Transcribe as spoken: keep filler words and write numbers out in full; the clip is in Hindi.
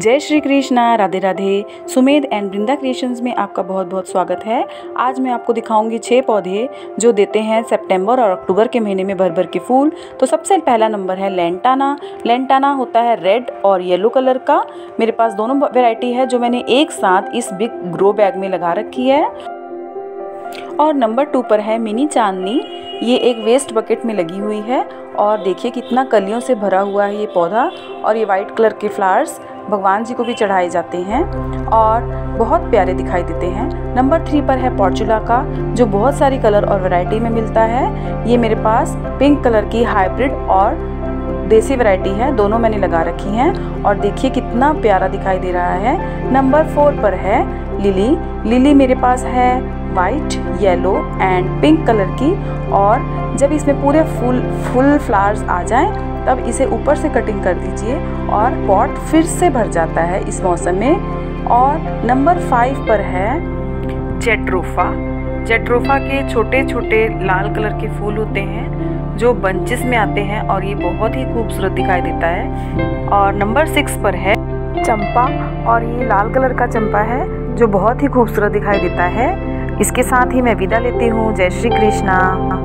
जय श्री कृष्णा, राधे राधे। सुमेध एंड बृंदा क्रिएशंस में आपका बहुत बहुत स्वागत है। आज मैं आपको दिखाऊंगी छह पौधे जो देते हैं सितंबर और अक्टूबर के महीने में भर भर के फूल। तो सबसे पहला नंबर है लैंटाना। लैंटाना होता है रेड और येलो कलर का। मेरे पास दोनों वैरायटी है जो मैंने एक साथ इस बिग ग्रो बैग में लगा रखी है। और नंबर टू पर है मिनी चांदनी। ये एक वेस्ट बकेट में लगी हुई है और देखिए कितना कलियों से भरा हुआ है ये पौधा। और ये वाइट कलर के फ्लावर्स भगवान जी को भी चढ़ाए जाते हैं और बहुत प्यारे दिखाई देते हैं। नंबर थ्री पर है पोर्टुलाका, जो बहुत सारी कलर और वैरायटी में मिलता है। ये मेरे पास पिंक कलर की हाइब्रिड और देसी वैरायटी है, दोनों मैंने लगा रखी हैं और देखिए कितना प्यारा दिखाई दे रहा है। नंबर फोर पर है लिली। लिली मेरे पास है white, yellow and pink colour की। और जब इसमें पूरे फुल फुल फ्लावर्स आ जाएं तब इसे ऊपर से कटिंग कर दीजिए और पॉट फिर से भर जाता है इस मौसम में। और नंबर फाइव पर है जेट्रोफा। जेट्रोफा के छोटे छोटे लाल कलर के फूल होते हैं जो बंचेस में आते हैं और ये बहुत ही खूबसूरत दिखाई देता है। और नंबर सिक्स पर है चंपा, और ये लाल कलर का चंपा है जो बहुत ही खूबसूरत दिखाई देता है। इसके साथ ही मैं विदा लेती हूँ। जय श्री कृष्णा।